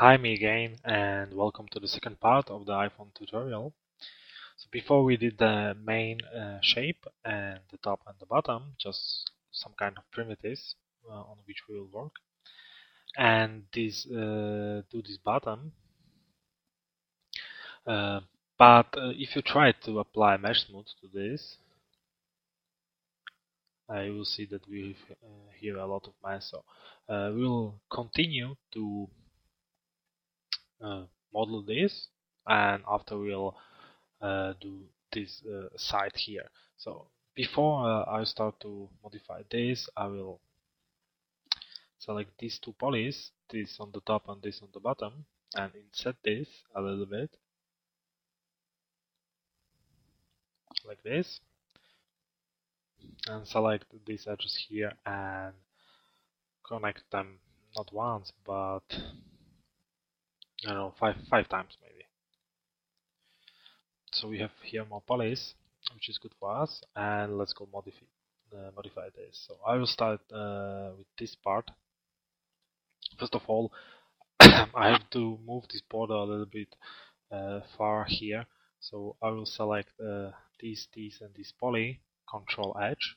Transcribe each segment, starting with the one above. Hi, me again, and welcome to the second part of the iPhone tutorial. So before we did the main shape and the top and the bottom, just some kind of primitives on which we will work. And this do this bottom. But if you try to apply mesh smooth to this, you will see that we have a lot of mesh. So we'll continue to model this, and after we'll do this side here. So before I start to modify this, I will select these two polys, this on the top and this on the bottom, and inset this a little bit like this, and select these edges here and connect them not once but I don't know, five times maybe. So we have here more polys, which is good for us. And let's go modify this. So I will start with this part. First of all, I have to move this border a little bit far here. So I will select these, and this poly, Control Edge,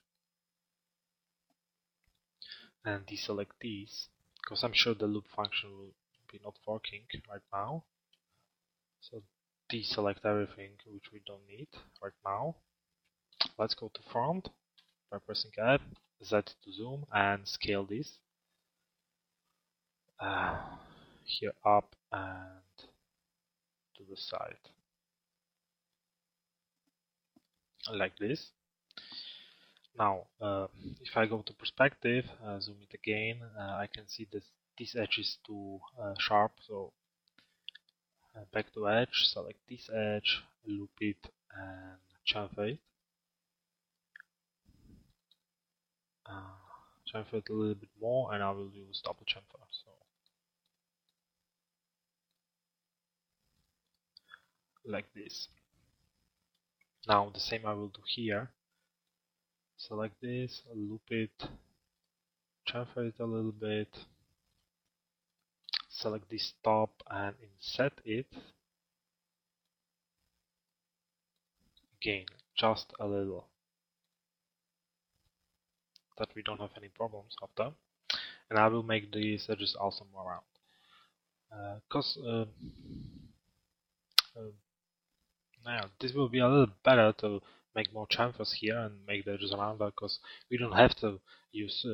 and deselect these because I'm sure the loop function will not working right now. So deselect everything which we don't need right now. Let's go to front by pressing F, Z to zoom, and scale this here up and to the side like this. Now if I go to perspective, zoom it again, I can see this. This edge is too sharp, so back to edge, select this edge, loop it, and chamfer it a little bit more, and I will use double chamfer. So like this. Now the same I will do here. Select this, loop it, chamfer it a little bit. Select this top and inset it again, just a little, that we don't have any problems after. And I will make these edges also more round, because now this will be a little better to make more chamfers here and make the edges rounder, because we don't have to use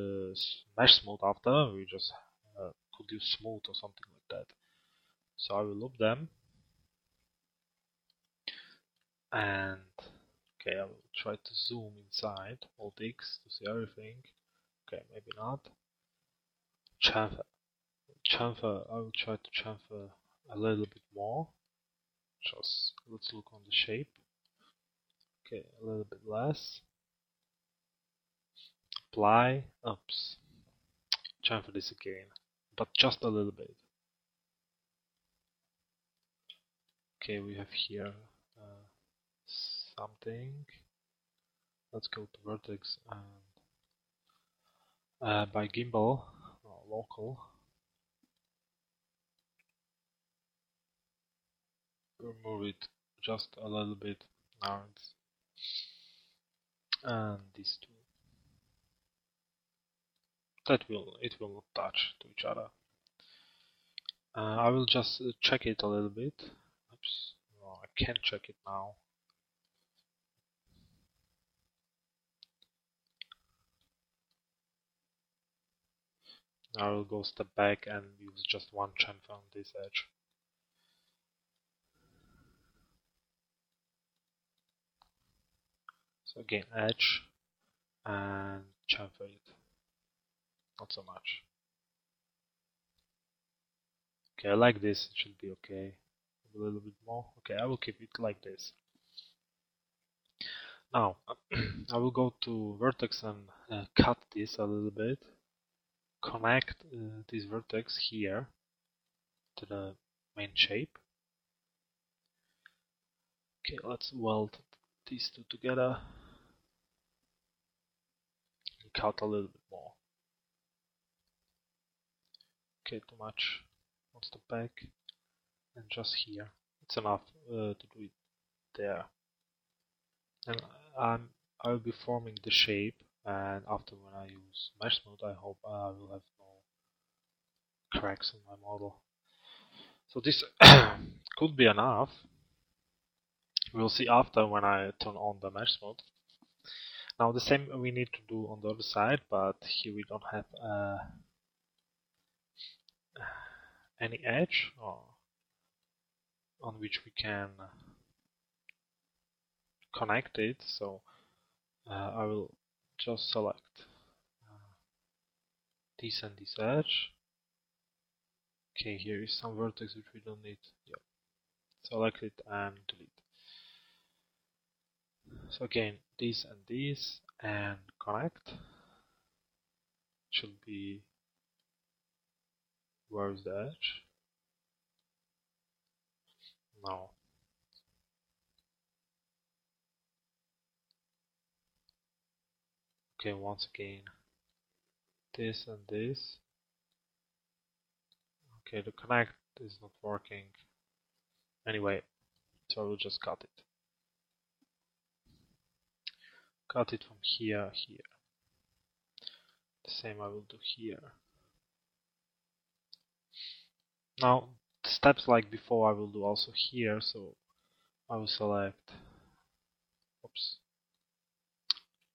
mesh smooth after. We just could do smooth or something like that. So I will loop them, and okay, I will try to zoom inside Alt-X to see everything. Okay, maybe not. Chamfer, I will try to chamfer a little bit more. Just let's look on the shape. Okay, a little bit less. Apply, oops, chamfer this again, but just a little bit. Okay, we have here something. Let's go to vertex and by gimbal, local, remove it just a little bit. Now it's, and these two. It will not touch to each other. I will just check it a little bit. Oops, no, I can't check it now. I will go step back and use just one chamfer on this edge. So again, edge and chamfer it. Not so much. Okay, I like this, it should be okay. A little bit more. Okay, I will keep it like this. Now, I will go to vertex and cut this a little bit. Connect this vertex here to the main shape. Okay, let's weld these two together and cut a little bit more. Okay, too much. on the back and just here. It's enough to do it there. And I'll be forming the shape, and after when I use mesh mode, I hope I will have no cracks in my model. So this could be enough. We'll see after when I turn on the mesh mode. Now the same we need to do on the other side, but here we don't have any edge on which we can connect it. So I will just select this and this edge. Okay, here is some vertex which we don't need. Yep. Select it and delete. So again, this and this, and connect. Should be, where is the edge? No. Okay, once again, this and this. Okay, the connect is not working. Anyway, so I will just cut it. Cut it from here. The same I will do here. Now steps like before I will do also here, so I will select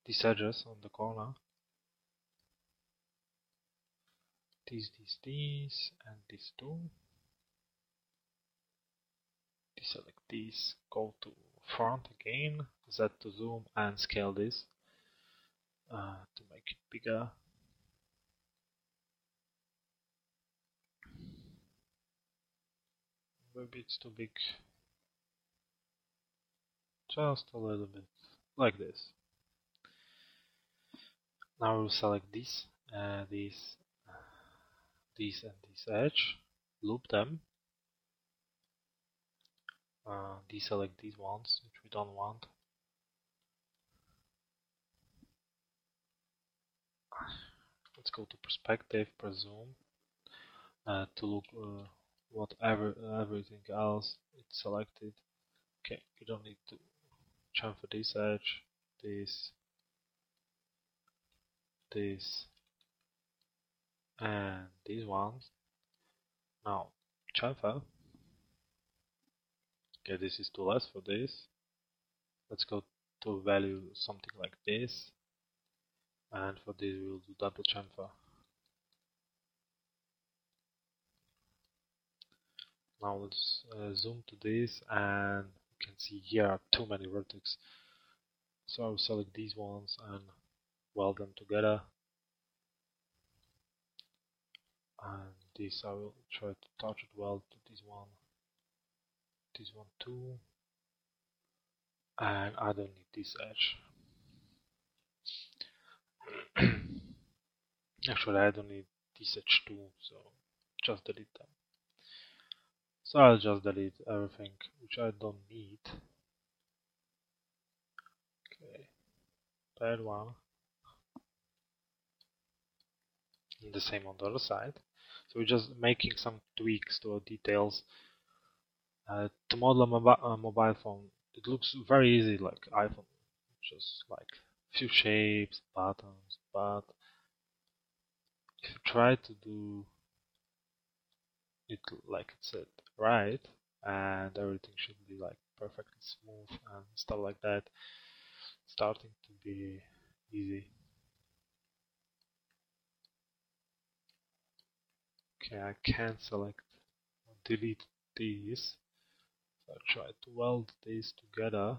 these edges on the corner. These and these two. Deselect these, go to front again, Z to zoom and scale this to make it bigger. Maybe it's too big. Just a little bit, like this. Now we'll select this and this edge, loop them. Deselect these ones which we don't want. Let's go to perspective, press zoom to look whatever everything else it's selected. Okay, you don't need to chamfer this edge, this, and these ones. Now chamfer. Okay, this is too less for this. Let's go to value something like this, and for this we will do double chamfer. Now let's zoom to this, and you can see here are too many vertices. So I'll select these ones and weld them together. And this I will try to touch it weld to this one. This one too, and I don't need this edge. Actually, I don't need this edge too, so just delete them. So I'll just delete everything which I don't need. Okay, bad one. And the same on the other side. So we're just making some tweaks to our details. To model a mobile phone, it looks very easy, like iPhone, just like few shapes, buttons. But if you try to do it like it's said right, and everything should be like perfectly smooth and stuff like that, it's starting to be easy. Okay, I can select, delete these. I try to weld these together,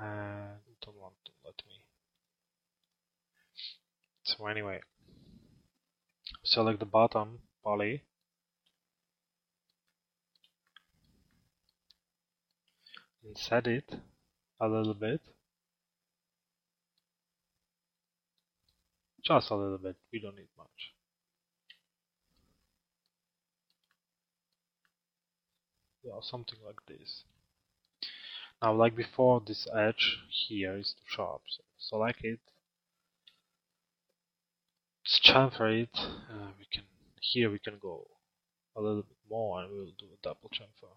and it don't want to let me. So anyway, select the bottom poly, and set it a little bit, just a little bit, we don't need much. Yeah, something like this. Now, like before, this edge here is too sharp, so select it, chamfer it. We can here we can go a little bit more and we'll do a double chamfer.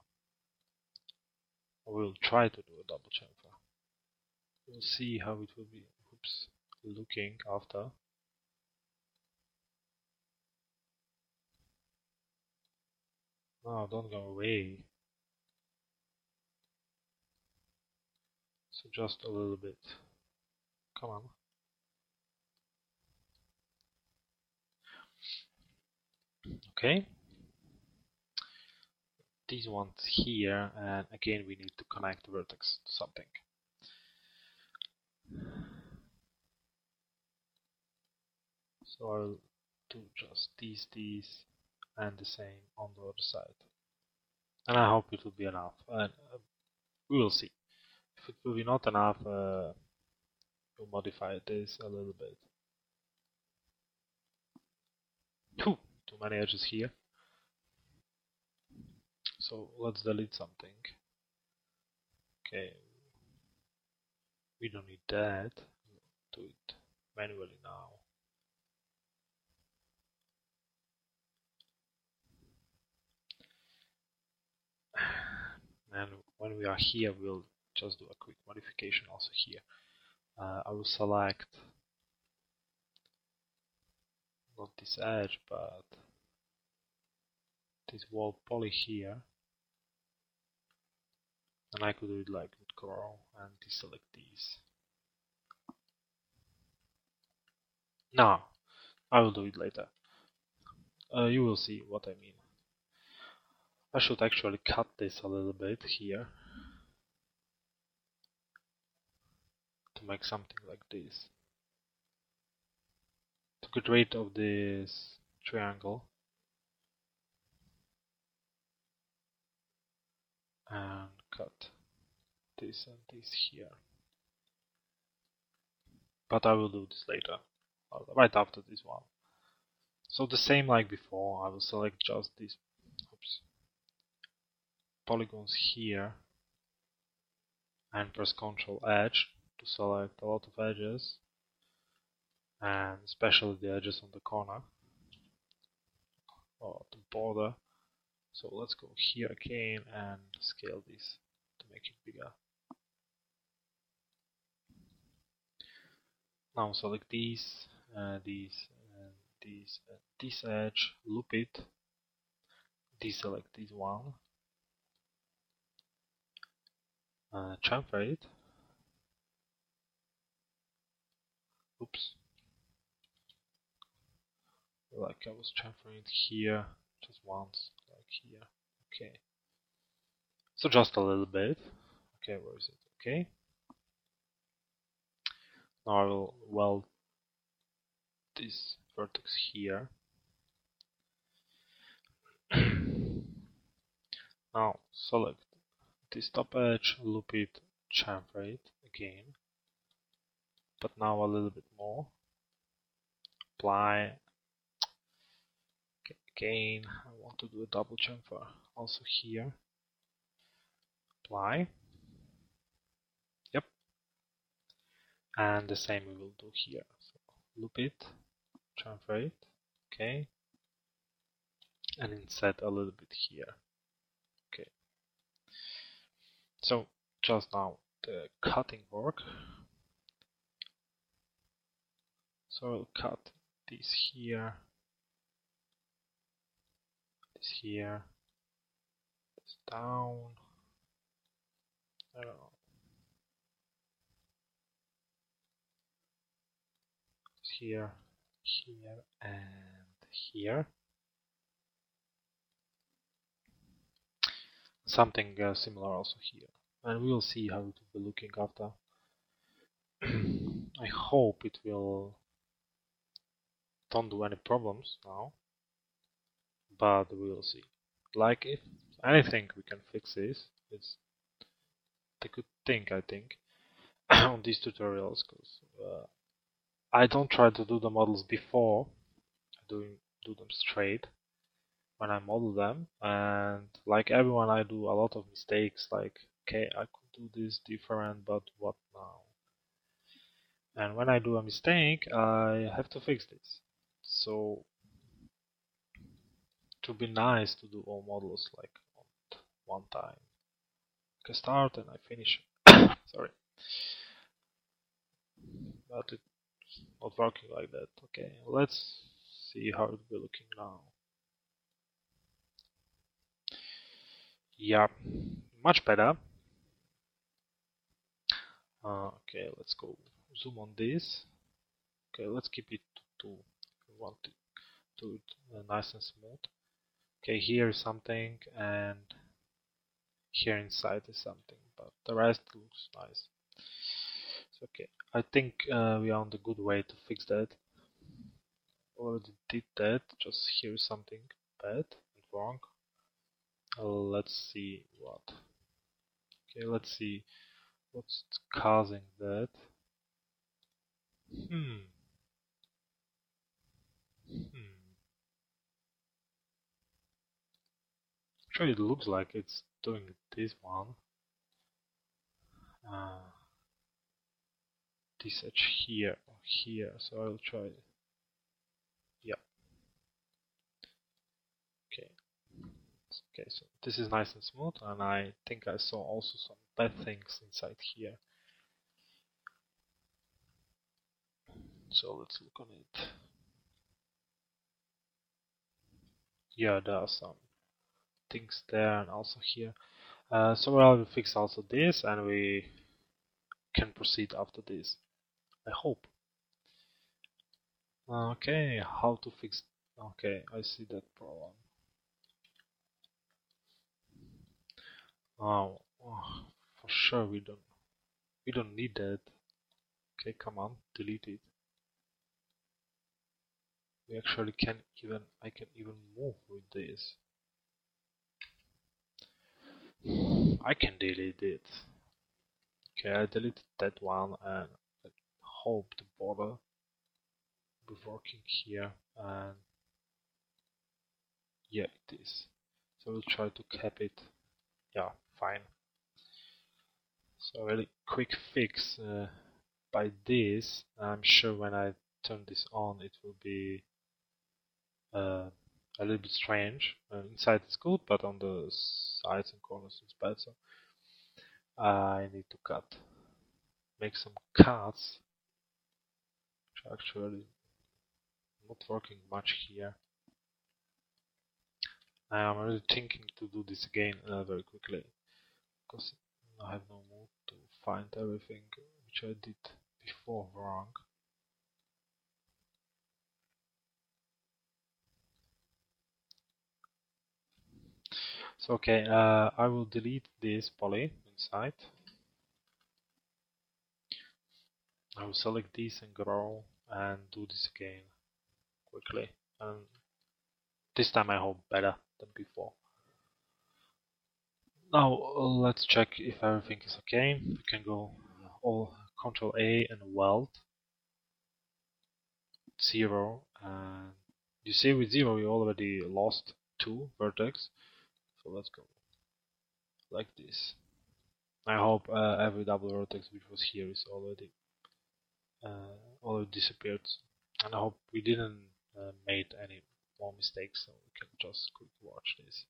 We'll try to do a double chamfer. We'll see how it will be looking after. No, don't go away. So just a little bit. Come on. Okay. These ones here, and again we need to connect the vertex to something. So I'll do just these, and the same on the other side. And I hope it will be enough. And we will see. If it will be not enough, we'll modify this a little bit. Too many edges here. So let's delete something. Okay. We don't need that. We'll do it manually now. And when we are here, we'll just do a quick modification also here. I will select not this edge, but this wall poly here. And I could do it like with Corel and deselect these. Now, I will do it later. You will see what I mean. I should actually cut this a little bit here to make something like this. To get rid of this triangle. And cut this and this here. But I will do this later, right after this one. So the same like before, I will select just these polygons here and press Ctrl Edge to select a lot of edges, and especially the edges on the corner or the border. So let's go here again and scale this to make it bigger. Now select these, this edge, loop it, deselect this one, chamfer it. Oops. Like I was chamfering it here just once. Here, okay. So just a little bit. Okay, where is it? Okay. Now I will weld this vertex here. Now select this top edge, loop it, chamfer it again. But now a little bit more. Apply. Again, I want to do a double chamfer also here. Apply. Yep. And the same we will do here. So loop it, chamfer it, okay. And insert a little bit here. Okay. So just now the cutting work. So I'll cut this here. Here, this down, I don't know, this here, here, and here. Something similar also here, and we will see how it will be looking after. I hope it will don't do any problems now. But we'll see. Like if anything, we can fix this. It's the good thing, I think, on these tutorials, because I don't try to do the models before. I do them straight when I model them, and like everyone, I do a lot of mistakes. Like, okay, I could do this different, but what now? And when I do a mistake, I have to fix this. So would be nice to do all models like at one time. I start and I finish. Sorry, but it's not working like that. Okay, let's see how it will be looking now. Yeah, much better. Okay, let's go zoom on this. Okay, let's keep it to want it to nice and smooth. Okay, here is something, and here inside is something, but the rest looks nice. So, okay, I think we are on the good way to fix that. Already did that. Just here is something bad and wrong. Let's see what. Okay, let's see what's causing that. Actually, it looks like it's doing this one. This edge here or here. So I'll try. Yeah. Okay. Okay, so this is nice and smooth, and I think I saw also some bad things inside here. So let's look on it. Yeah, there are some things there and also here. So I will fix also this, and we can proceed after this, I hope. Okay, how to fix. Okay, I see that problem. Oh, for sure we don't need that. Okay, come on, delete it. We actually I can even move with this. I can delete it. Okay, I deleted that one, and I hope the border will be working here, and yeah, it is. So we'll try to cap it. Yeah, fine. So really quick fix by this. I'm sure when I turn this on, it will be a little bit strange. Inside it's good, but on the sides and corners it's bad. So I need to make some cuts, which are actually not working much here. I'm really thinking to do this again very quickly, because I have no mood to find everything which I did before wrong. So okay, I will delete this poly inside. I will select this and grow and do this again quickly. And this time I hope better than before. Now let's check if everything is okay. We can go all Control A and weld 0. And you see, with 0 we already lost 2 vertex. So let's go like this. I hope every double vertex which was here is already disappeared, and I hope we didn't made any more mistakes. So we can just quick watch this.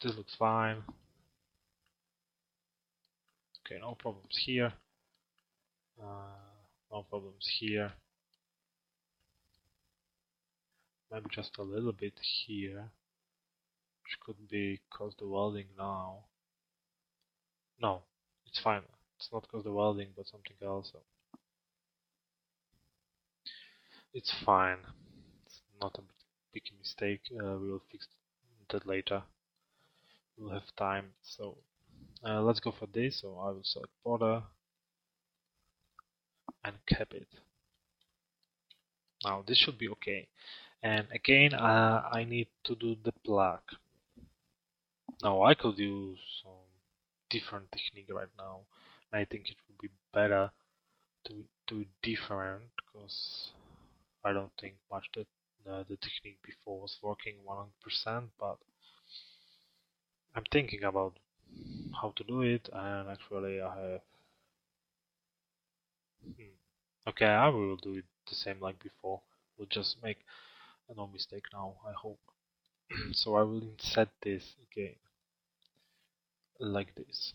This looks fine. Okay, no problems here. No problems here. Maybe just a little bit here, which could be cause the welding now. No, it's fine. It's not cause the welding, but something else. So it's fine. It's not a big mistake. We will fix that later. We'll have time. So let's go for this. So I will select border and cap it. Now this should be okay. And again, I need to do the plug. Now I could use some different technique right now, and I think it would be better to do different, because I don't think much that the technique before was working 100%. But I'm thinking about how to do it, and actually I have. Okay, I will do it the same like before. We'll just make no mistake now, I hope. So I will insert this again, like this.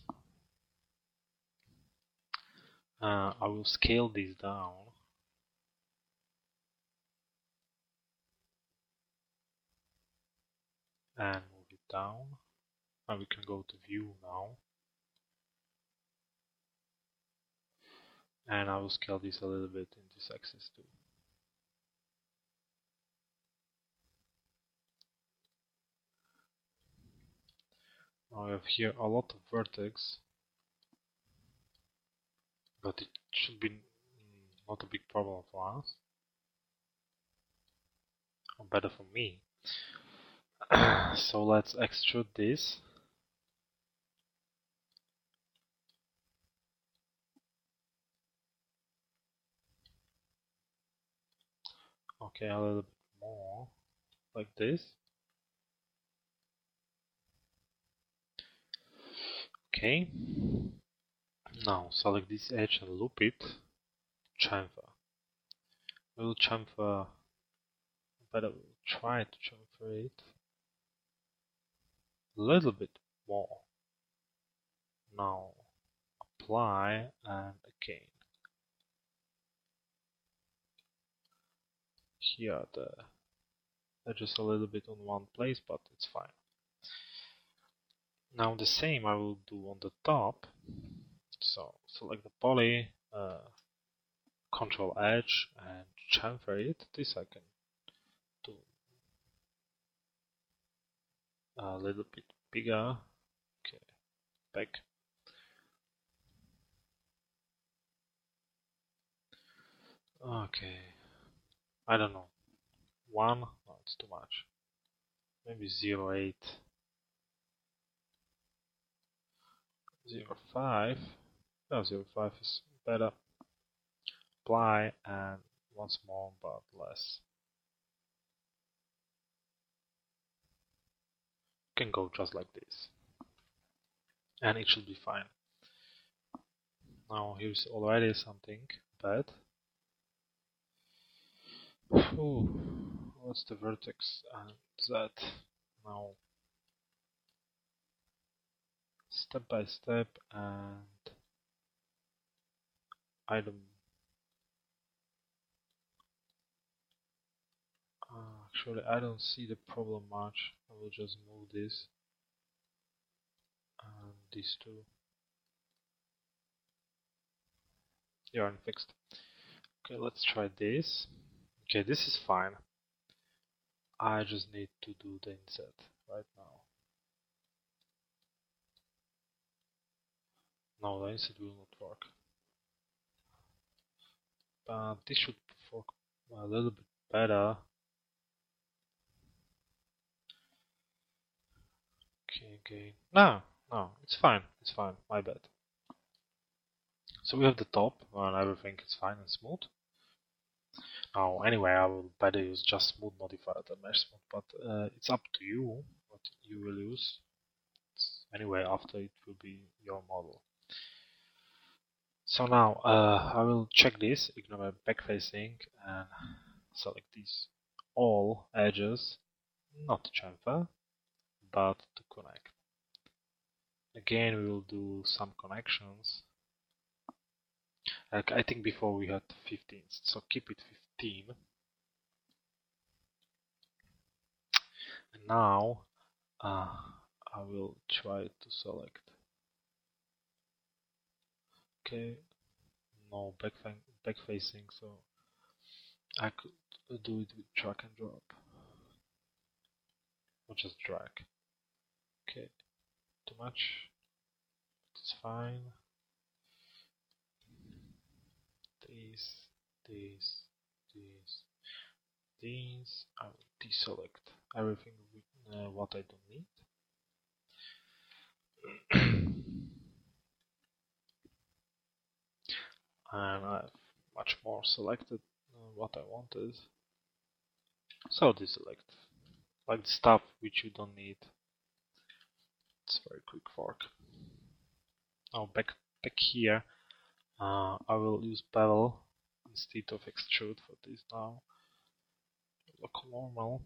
I will scale this down. And move it down. And we can go to view now. And I will scale this a little bit in this axis too. Now I have here a lot of vertex, but it should be not a big problem for us, or better for me. So let's extrude this. Okay, a little bit more, like this. Okay. Now select this edge and loop it. Chamfer. We'll chamfer. Better try to chamfer it a little bit more. Now apply and again. Here the edges a little bit on one place, but it's fine. Now the same I will do on the top. So select the poly, control edge and chamfer it. This I can do a little bit bigger. Okay, back. Okay, I don't know. 1, no, it's too much. Maybe 0.8. 0.5, no, 0.5 is better. Apply and once more, but less. You can go just like this, and it should be fine. Now here's already something bad. Ooh, what's the vertex and that now? Step by step and item. Actually, I don't see the problem much. I will just move this and these two. Yeah, I'm fixed. Okay, let's try this. Okay, this is fine. I just need to do the insert right now. No, the insert will not work. But this should work a little bit better. Okay. No, it's fine, my bad. So we have the top and everything is fine and smooth. Now, anyway, I will better use just smooth modifier than mesh smooth, but it's up to you what you will use. Anyway, after it will be your model. So now I will check this, ignore back facing and select these all edges, not to chamfer, but to connect. Again, we will do some connections. Like I think before we had 15, so keep it 15. And now I will try to select. Okay, no back facing, so I could do it with drag and drop, or just drag. Okay, too much. It's fine. These. I will deselect everything with, what I don't need. And I've much more selected what I wanted. So deselect, like the stuff which you don't need. It's very quick fork. Now back here, I will use bevel instead of extrude for this now. look normal.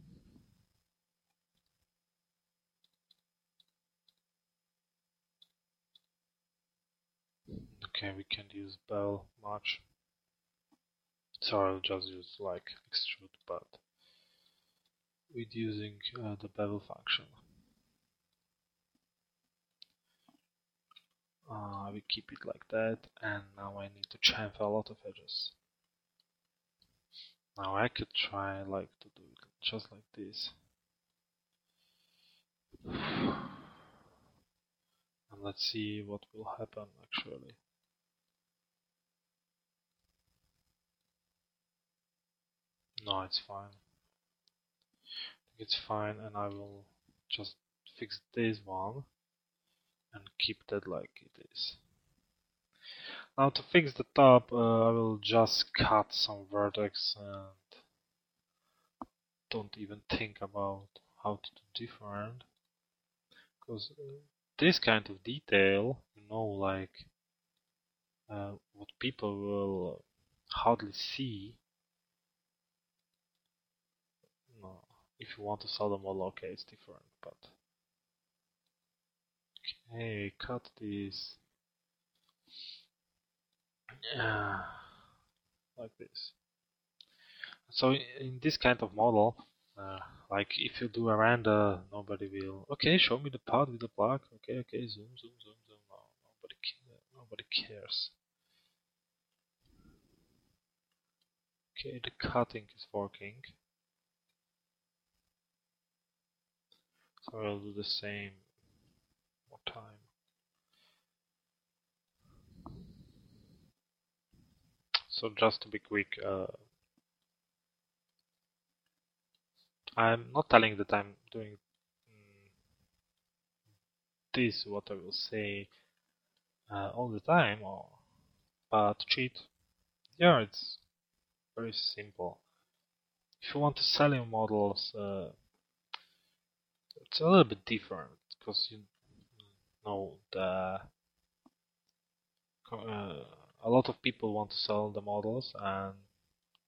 Okay, we can't use bell much, so I'll just use like extrude, but with using the bevel function. We keep it like that, and now I need to chamfer a lot of edges. Now I could try like to do it just like this, and let's see what will happen actually. No, it's fine. I think it's fine, and I will just fix this one and keep that like it is. Now to fix the top, I will just cut some vertex and don't even think about how to do different, because this kind of detail, you know, like what people will hardly see. No, if you want to sell the model, okay, it's different, but okay, cut this like this. So in this kind of model, like if you do a render, nobody will. Okay, show me the part with the plug. Okay, okay, zoom, zoom, zoom, zoom. No, nobody cares. Okay, the cutting is working. So I'll do the same more time. So just to be quick, I'm not telling that I'm doing this, what I will say all the time, or but cheat. Yeah, it's very simple. If you want to sell your models, it's a little bit different, because you know the a lot of people want to sell the models, and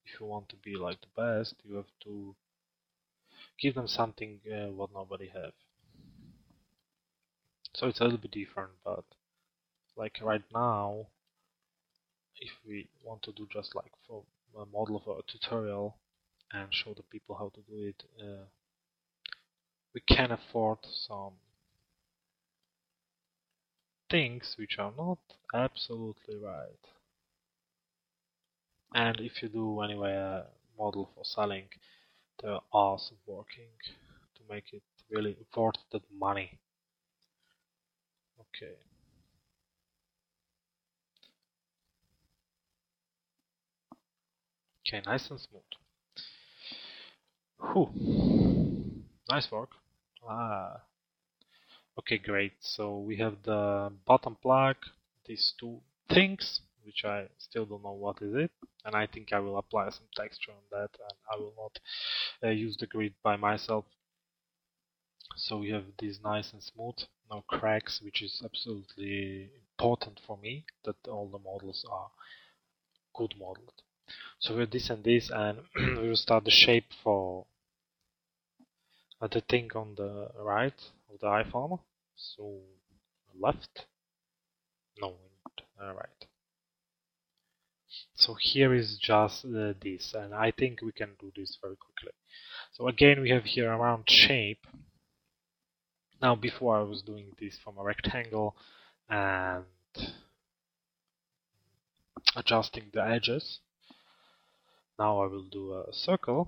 if you want to be like the best, you have to give them something what nobody have. So it's a little bit different, but like right now, if we want to do just like for a model for a tutorial and show the people how to do it, we can afford some things which are not absolutely right. And if you do anyway a model for selling, there are some working to make it really worth that money. Okay. Okay, nice and smooth. Whew. Nice work. Okay, great. So we have the bottom plug, these two things, which I still don't know what is it, and I think I will apply some texture on that, and I will not use the grid by myself. So we have this nice and smooth, no cracks, which is absolutely important for me, that all the models are good modeled. So we have this and this, and we will start the shape for the thing on the right of the iPhone. So left, no, right. So here is just this, and I think we can do this very quickly. So again, we have here a round shape. Now before I was doing this from a rectangle and adjusting the edges. Now I will do a circle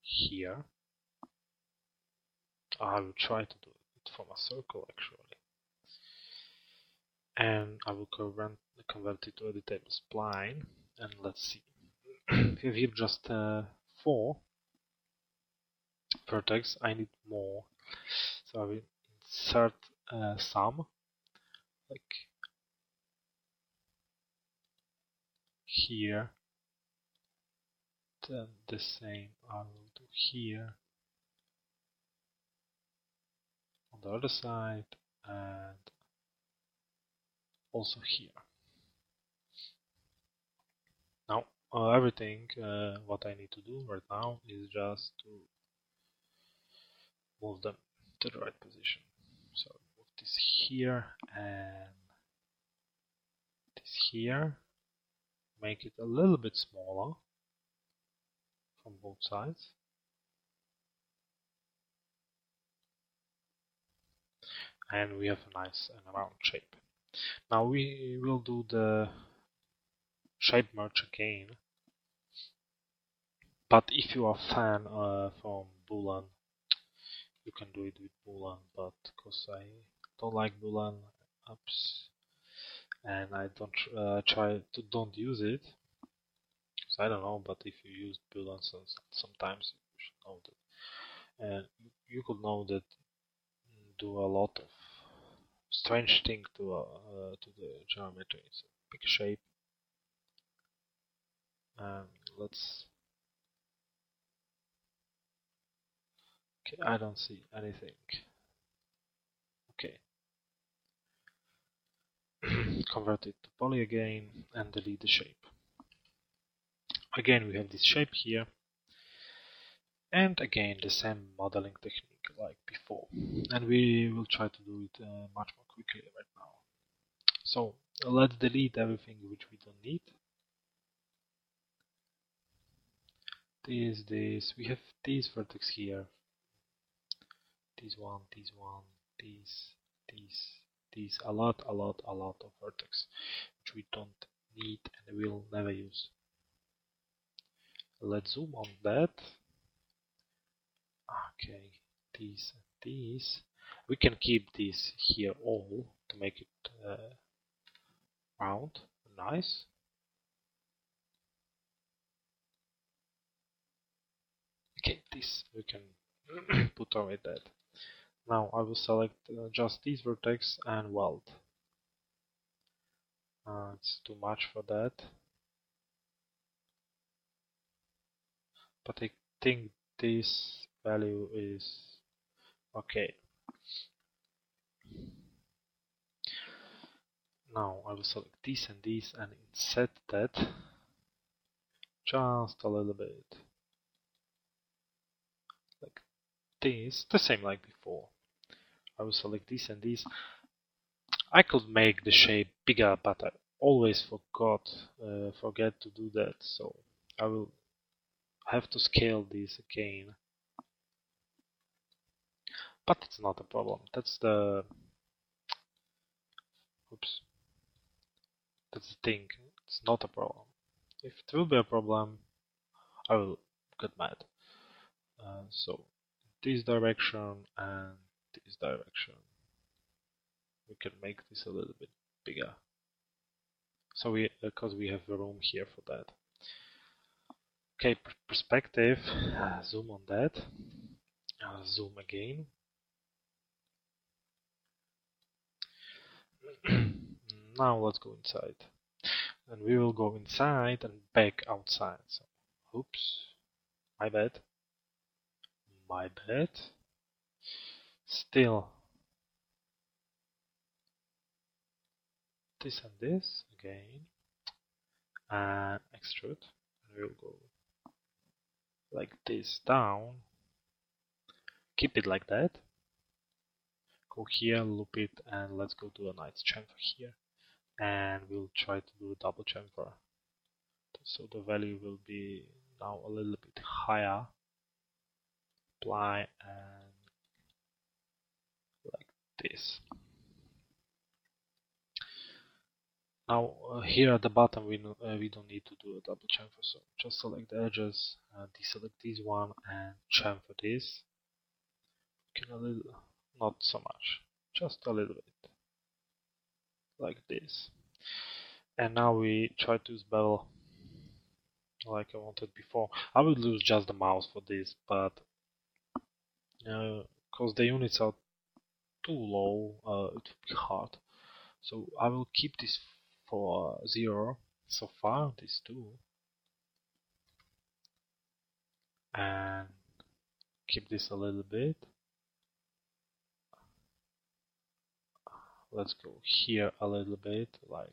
here. I will try to do it from a circle actually, and I will convert it to a detailed spline, and let's see. We have here just 4 vertex. I need more, so I will insert some like here. Then the same I will do here, on the other side, and also here. Now everything what I need to do right now is just to move them to the right position. So move this here and this here, make it a little bit smaller from both sides. And we have a nice and round shape. Now we will do the shape merge again. But if you are a fan from Boolean, you can do it with Boolean. But because I don't like Boolean apps, and I don't use it, because I don't know. But if you use Boolean, sometimes you should know that, and you could know that. Do a lot of strange thing to the geometry. It's a big shape. Let's. Okay, I don't see anything. Okay. Convert it to poly again and delete the shape. Again, we have this shape here, and again the same modeling technique like before, and we will try to do it much more quickly right now. So let's delete everything which we don't need. This, we have these vertex here, these, a lot of vertex which we don't need and will never use. Let's zoom on that. Okay. These and these. We can keep these here all to make it round and nice. Okay, this we can put away that. Now I will select just these vertex and weld. It's too much for that. But I think this value is okay. Now I will select these and inset that just a little bit like this, the same like before. I will select these. I could make the shape bigger, but I always forget to do that, so I will have to scale this again. But it's not a problem. That's the thing. It's not a problem. If it will be a problem, I will get mad. So this direction and this direction. We can make this a little bit bigger. So because we have room here for that. Okay, perspective. Zoom on that. Zoom again. Now let's go inside, and we will go inside and back outside. So, oops, my bad. Still, this and this again, and extrude. We will go like this down. Keep it like that. Go here, loop it, and let's go to a nice chamfer here. And we'll try to do a double chamfer. So the value will be now a little bit higher. Apply and like this. Now here at the bottom we don't need to do a double chamfer. So just select the edges, deselect this one, and chamfer this. A little, not so much, just a little bit like this. And now we try to use bevel like I wanted before. I would use just the mouse for this, but because the units are too low, it would be hard. So I will keep this for 0 so far, this 2, and keep this a little bit. Let's go here a little bit, like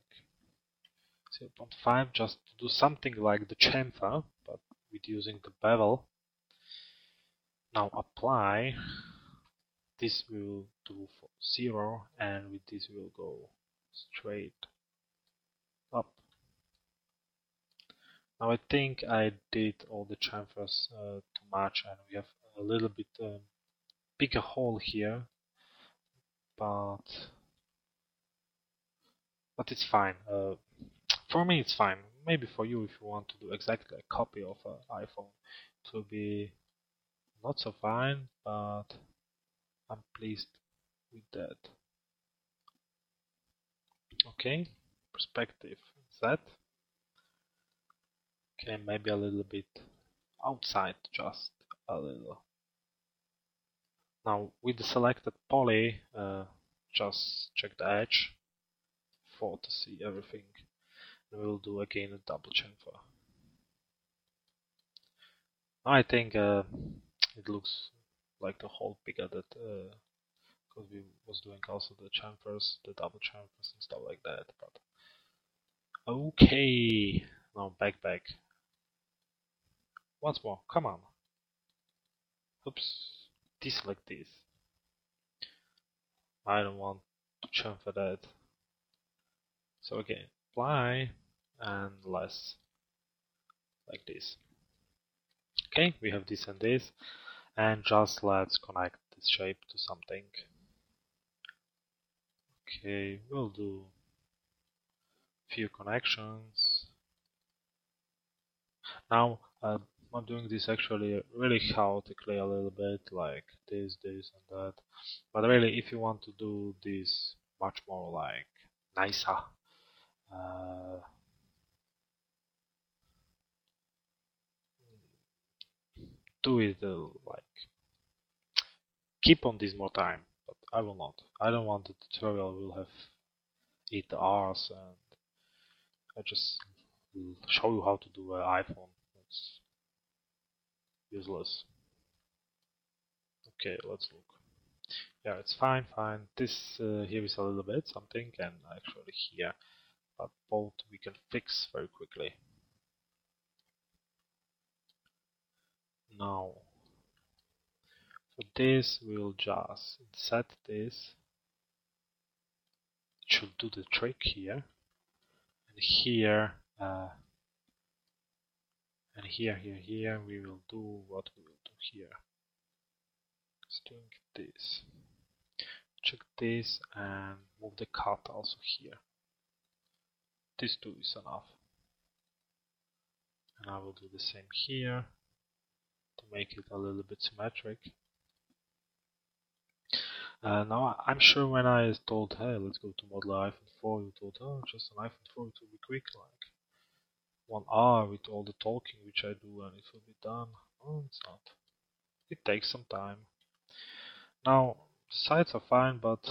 0.5 just to do something like the chamfer, but with using the bevel. Now apply. This will do for 0, and with this will go straight up. Now I think I did all the chamfers too much, and we have a little bit bigger hole here, but it's fine. For me it's fine. Maybe for you, if you want to do exactly a copy of an iPhone, it will be not so fine, but I'm pleased with that. Okay, perspective set. Okay, maybe a little bit outside, just a little. Now with the selected poly, just check the edge for to see everything. And we'll do again a double chamfer. I think it looks like the whole bigger that because we was doing also the chamfers, the double chamfers and stuff like that. But okay, now back. Once more, come on. Oops. Deselect this. I don't want to chamfer that. So again, apply and less like this. Okay, we have this and this, and just let's connect this shape to something. Okay, we'll do few connections. Now I'm doing this actually really chaotically a little bit, like this and that, but really if you want to do this much more like nicer, do it like keep on this more time, but I will not. I don't want the tutorial will have 8 hours, and I just will show you how to do an iPhone. It's useless. Okay, let's look. Yeah, it's fine. This here is a little bit something, and actually here, but both we can fix very quickly. Now for this we'll just set this. It should do the trick here, and here and here, we will do what we will do here. Let's do this. Check this and move the cut also here. This two is enough. And I will do the same here to make it a little bit symmetric. Now I'm sure when I told, hey, let's go to model iPhone 4, you told, oh, just an iPhone 4, it will be quick like 1 hour with all the talking which I do, and it will be done. No, it's not. It takes some time. Now the sides are fine, but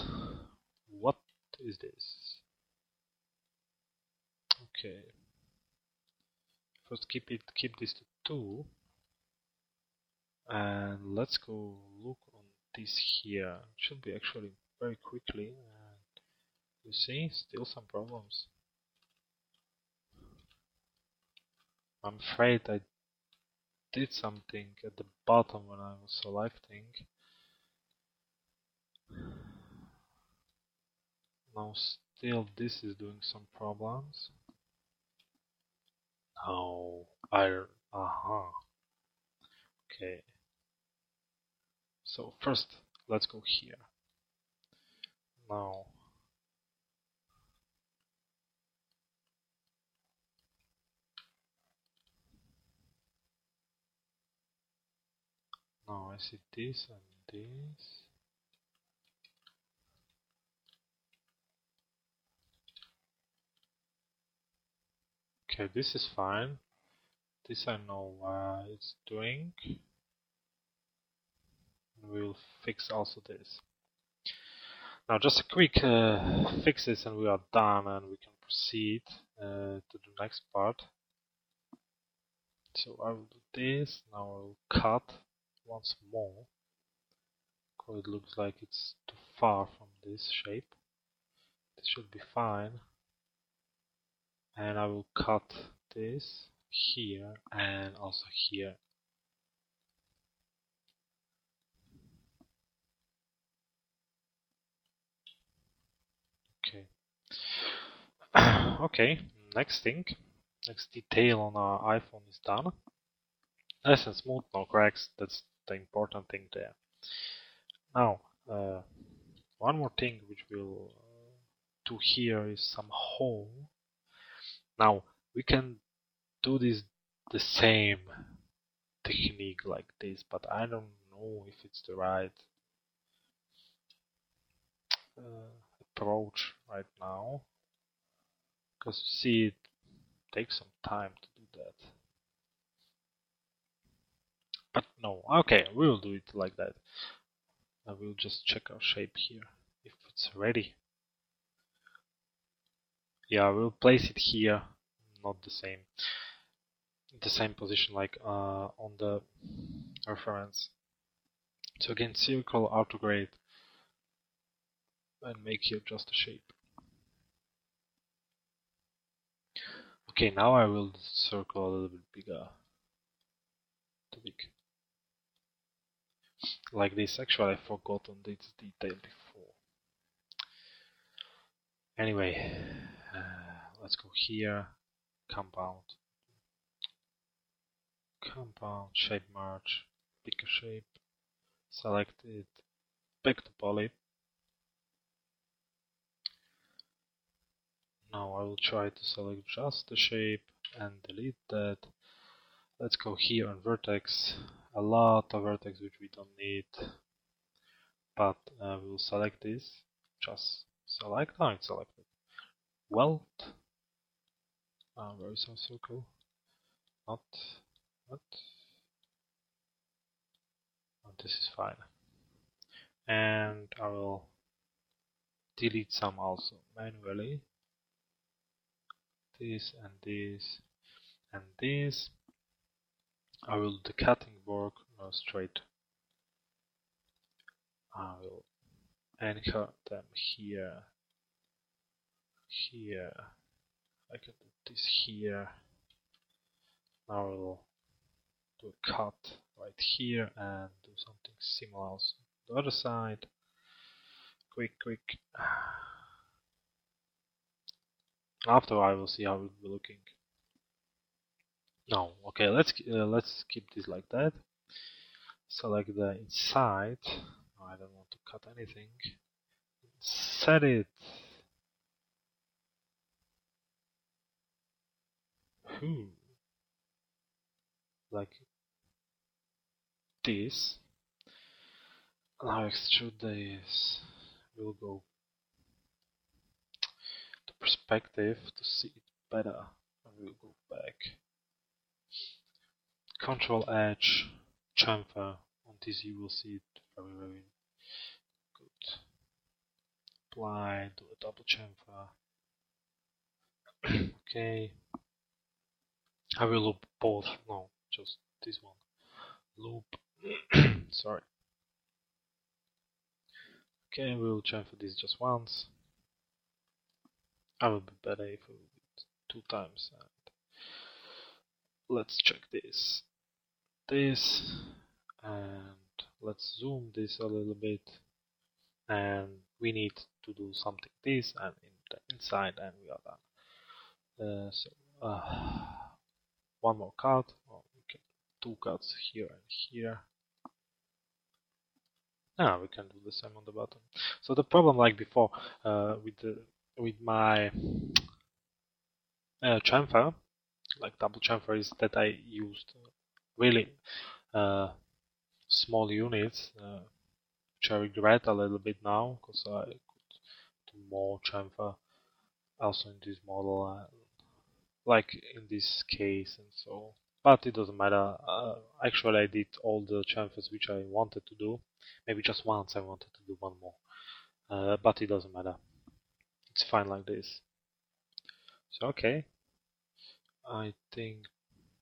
what is this? Okay. First keep this to 2, and let's go look on this here. It should be actually very quickly, and you see still some problems. I'm afraid I did something at the bottom when I was selecting. Now still this is doing some problems. Now okay. So first let's go here. Now I see this and this. Okay, this is fine. This I know what it's doing. We'll fix also this. Now just a quick fixes and we are done, and we can proceed to the next part. So I will do this. Now I will cut once more, because it looks like it's too far from this shape. This should be fine. and I will cut this here and also here. Okay. Okay, next thing, next detail on our iPhone is done. Nice and smooth, no cracks, that's the important thing there. Now, one more thing which we'll do here is some hole. Now, we can do this the same technique like this, but I don't know if it's the right approach right now, because you see it takes some time to do that. But no, okay, we will do it like that. I will just check our shape here if it's ready. Yeah, we'll place it here, not the same, the same position like on the reference. So again, circle, autograde, and make here just a shape. Okay, now I will circle a little bit bigger, too big. Like this. Actually, I forgot on this detail before. Anyway, let's go here. Compound, shape merge, pick a shape, select it, back to poly. Now I will try to select just the shape and delete that. Let's go here on vertex, a lot of vertex which we don't need, but we'll select this, just select, now it's selected. Weld, where is our circle? Not, oh, this is fine. And I will delete some also manually, this and this and this. I will do the cutting work, no straight. I will anchor them here. I can do this here. Now I will do a cut right here and do something similar also on the other side. Quick. After I will see how it will be looking. No, okay, let's keep this like that. Select the inside. No, I don't want to cut anything. Set it. Like this. Now extrude this. We'll go to perspective to see it better. And we'll go back. Control edge, chamfer, on this you will see it very good. Apply, do a double chamfer. Okay. I will loop both, no, just this one. Loop, sorry. Okay, we will chamfer this just once. I will be better if I will do it two times. Let's check this, and let's zoom this a little bit, and we need to do something this and in the inside, and we are done. One more cut, or we can do two cuts here and here. Now we can do the same on the bottom. So the problem, like before, with my chamfer, like double chamfer, is that I used really small units, which I regret a little bit now, because I could do more chamfer also in this model, like in this case, and so. But it doesn't matter. Actually, I did all the chamfers which I wanted to do. Maybe just once I wanted to do one more, but it doesn't matter. It's fine like this. So okay. I think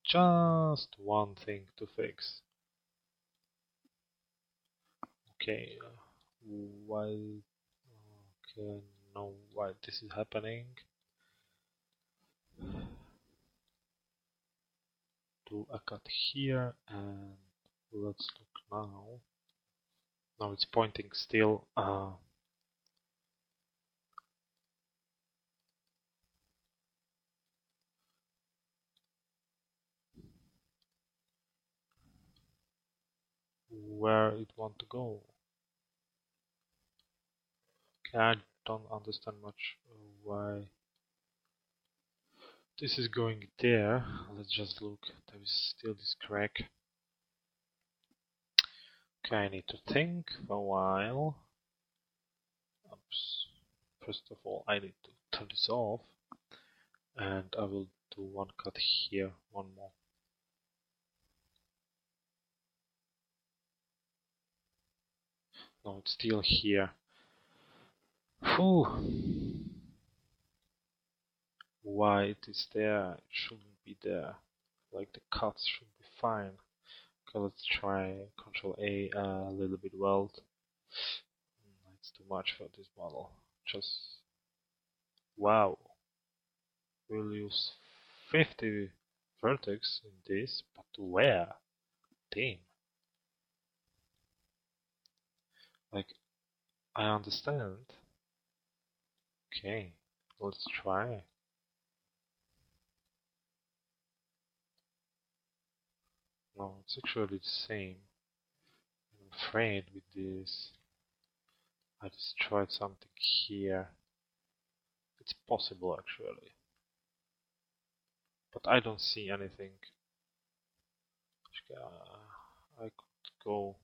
just one thing to fix. Okay, why? Okay, I know why this is happening. do a cut here, and let's look now. Now it's pointing still. Where it want to go? Okay, I don't understand much why this is going there. Let's just look. There is still this crack. Okay, I need to think for a while. Oops. First of all, I need to turn this off, and I will do one cut here, one more. No, it's still here. Whew. Why it is there? It shouldn't be there. Like the cuts should be fine. Okay, let's try Control A, a little bit weld. It's too much for this model. Just wow. We'll use 50 vertex in this, but where? Damn. Like, I understand. Okay, let's try. No, it's actually the same. I'm afraid with this. I just tried something here. It's possible actually. But I don't see anything. I could go.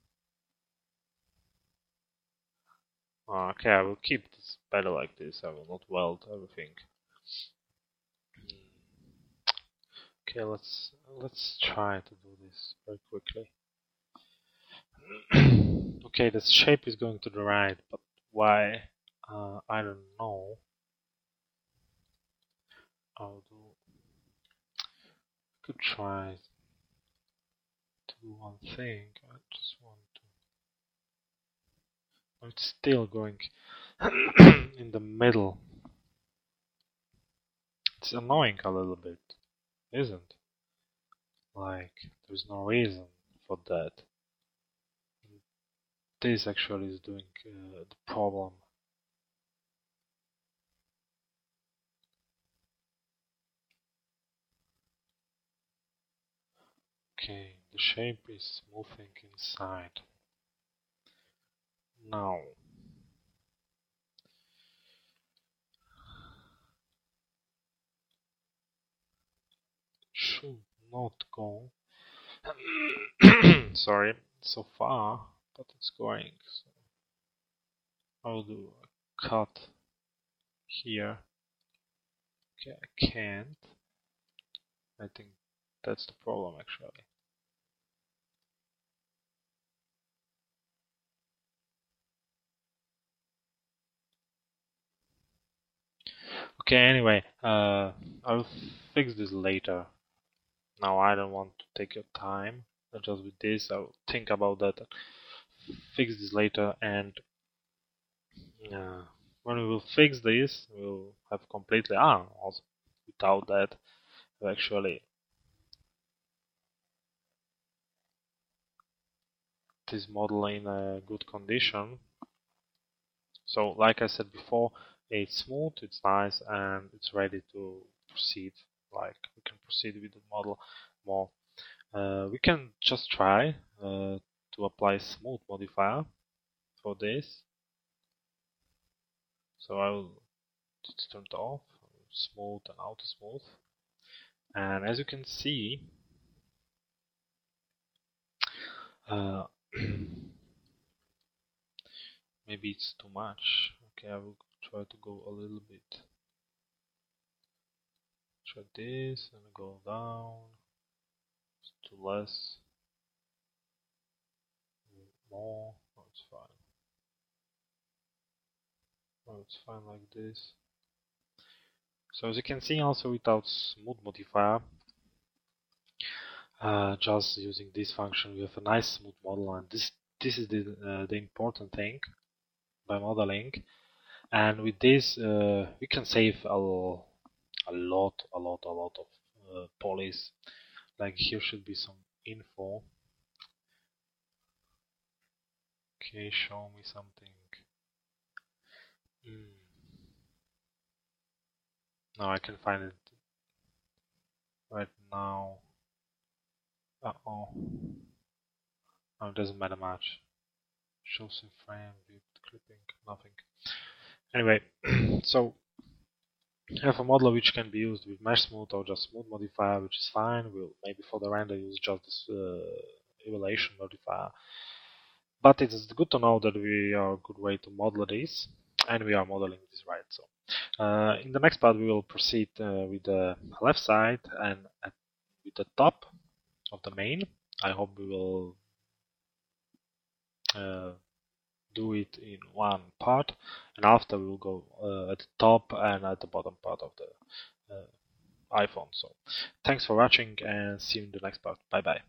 Okay, I will keep this better like this. I will not weld everything. Okay, let's try to do this very quickly. Okay, the shape is going to the right, but why? I don't know. I could try to do one thing. I just want. It's still going in the middle. It's annoying a little bit, isn't? Like, there's no reason for that. This actually is doing the problem. Okay, the shape is moving inside. Now, should not go sorry, so far, but it's going. So I'll do a cut here. Okay, I can't. I think that's the problem actually. Okay, anyway, I'll fix this later. Now I don't want to take your time. Just with this, I'll think about that. Fix this later, and when we will fix this, we'll have completely. Also without that, actually, this model in a good condition. So, like I said before. It's smooth, it's nice, and it's ready to proceed. Like, we can proceed with the model more. We can just try to apply smooth modifier for this. So I'll just turn it off, smooth and auto smooth. And as you can see, maybe it's too much. Okay, I will try to go a little bit. Try this and go down to less, more. Oh, it's fine. Oh, it's fine like this. So as you can see, also without smooth modifier, just using this function, we have a nice smooth model, and this is the important thing by modeling. And with this, we can save a a lot of polys. Like here should be some info. Okay, show me something. No, I can find it right now. No, it doesn't matter much. Shows in frame, view, clipping, nothing. Anyway, so I have a modeler which can be used with mesh smooth or just smooth modifier, which is fine. We'll maybe for the render use just this evaluation modifier. But it's good to know that we are a good way to model this, and we are modeling this right. So in the next part we will proceed with the left side and with the top of the main. I hope we will do it in one part, and after we will go at the top and at the bottom part of the iPhone. So thanks for watching, and see you in the next part. Bye bye.